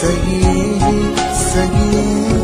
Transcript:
सही सही।